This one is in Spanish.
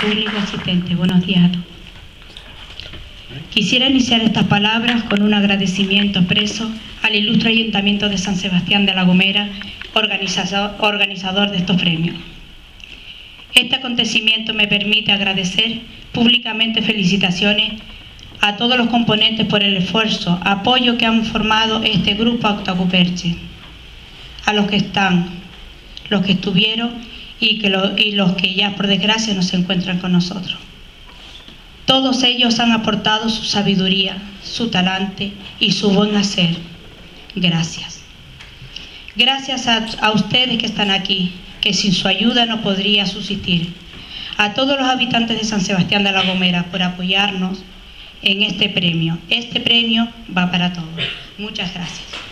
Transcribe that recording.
público asistente. Buenos días a todos. Quisiera iniciar estas palabras con un agradecimiento expreso al ilustre Ayuntamiento de San Sebastián de la Gomera, organizador de estos premios. Este acontecimiento me permite agradecer públicamente felicitaciones a todos los componentes por el esfuerzo, apoyo que han formado este grupo Hautacuperche, a los que están, los que estuvieron y los que ya por desgracia no se encuentran con nosotros. Todos ellos han aportado su sabiduría, su talante y su buen hacer. Gracias. Gracias a ustedes que están aquí, que sin su ayuda no podría subsistir. A todos los habitantes de San Sebastián de la Gomera por apoyarnos en este premio. Este premio va para todos. Muchas gracias.